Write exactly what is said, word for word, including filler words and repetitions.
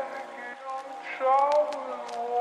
Take it on, child.